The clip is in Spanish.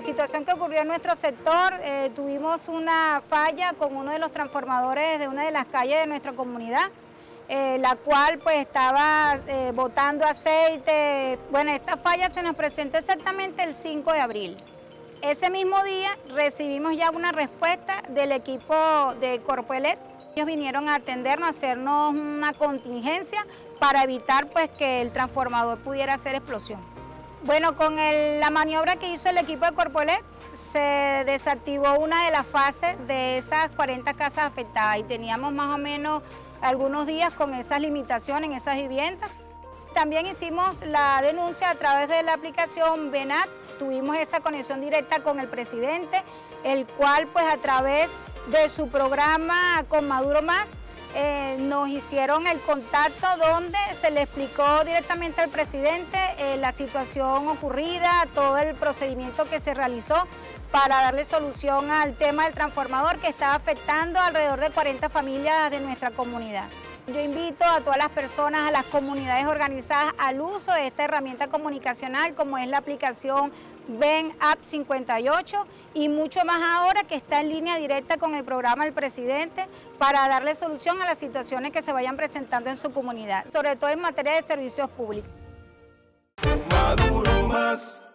La situación que ocurrió en nuestro sector, tuvimos una falla con uno de los transformadores de una de las calles de nuestra comunidad, la cual pues estaba botando aceite. Bueno, esta falla se nos presentó exactamente el 5 de abril. Ese mismo día recibimos ya una respuesta del equipo de Corpoelec. Ellos vinieron a atendernos, a hacernos una contingencia para evitar pues que el transformador pudiera hacer explosión. Bueno, con la maniobra que hizo el equipo de Corpoelec, se desactivó una de las fases de esas 40 casas afectadas y teníamos más o menos algunos días con esas limitaciones en esas viviendas. También hicimos la denuncia a través de la aplicación VenApp, tuvimos esa conexión directa con el presidente, el cual pues a través de su programa con Maduro Más, nos hicieron el contacto donde se le explicó directamente al presidente la situación ocurrida, todo el procedimiento que se realizó para darle solución al tema del transformador que está afectando alrededor de 40 familias de nuestra comunidad. Yo invito a todas las personas, a las comunidades organizadas al uso de esta herramienta comunicacional como es la aplicación VenApp58 y mucho más ahora que está en línea directa con el programa del presidente para darle solución a las situaciones que se vayan presentando en su comunidad, sobre todo en materia de servicios públicos. Maduro Más.